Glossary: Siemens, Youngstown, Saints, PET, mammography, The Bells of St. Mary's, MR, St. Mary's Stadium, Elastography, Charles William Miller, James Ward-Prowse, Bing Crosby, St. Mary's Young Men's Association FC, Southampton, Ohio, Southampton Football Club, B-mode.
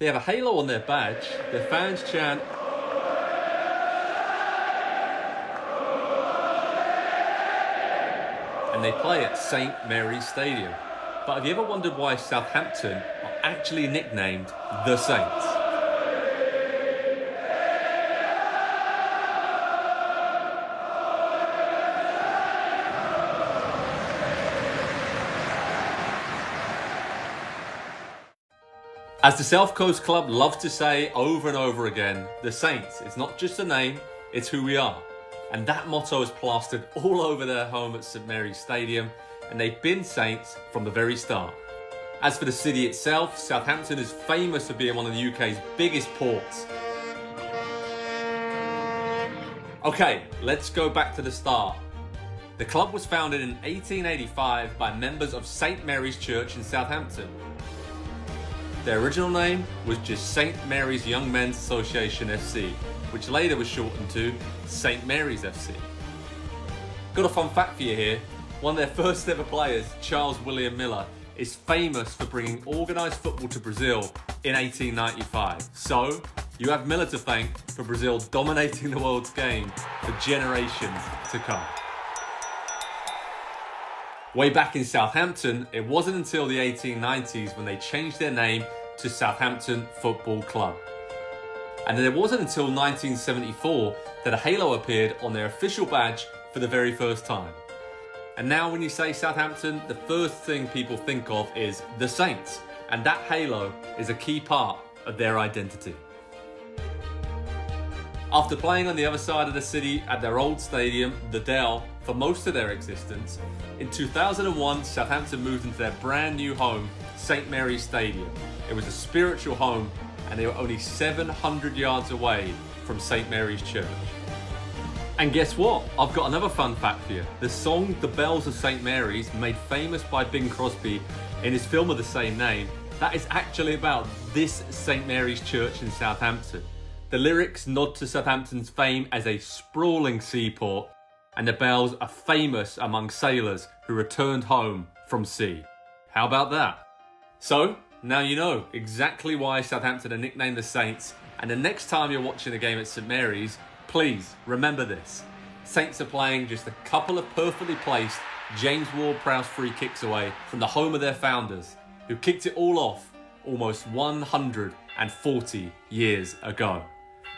They have a halo on their badge, their fans chant. And they play at St. Mary's Stadium. But have you ever wondered why Southampton are actually nicknamed the Saints? As the South Coast Club love to say over and over again, the Saints, it's not just a name, it's who we are. And that motto is plastered all over their home at St. Mary's Stadium, and they've been Saints from the very start. As for the city itself, Southampton is famous for being one of the UK's biggest ports. Okay, let's go back to the start. The club was founded in 1885 by members of St. Mary's Church in Southampton. Their original name was just St. Mary's Young Men's Association FC, which later was shortened to St. Mary's FC. Got a fun fact for you here. One of their first ever players, Charles William Miller, is famous for bringing organised football to Brazil in 1895. So, you have Miller to thank for Brazil dominating the world's game for generations to come. Way back in Southampton, it wasn't until the 1890s when they changed their name to Southampton Football Club. And then it wasn't until 1974 that a halo appeared on their official badge for the very first time. And now when you say Southampton, the first thing people think of is the Saints, and that halo is a key part of their identity. After playing on the other side of the city at their old stadium, The Dell, for most of their existence, in 2001, Southampton moved into their brand new home, St. Mary's Stadium. It was a spiritual home, and they were only 700 yards away from St. Mary's Church. And guess what? I've got another fun fact for you. The song The Bells of St. Mary's, made famous by Bing Crosby in his film of the same name, that is actually about this St. Mary's Church in Southampton. The lyrics nod to Southampton's fame as a sprawling seaport, and the bells are famous among sailors who returned home from sea. How about that? So, now you know exactly why Southampton are nicknamed the Saints, and the next time you're watching a game at St. Mary's, please remember this. Saints are playing just a couple of perfectly placed James Ward-Prowse free kicks away from the home of their founders, who kicked it all off almost 140 years ago.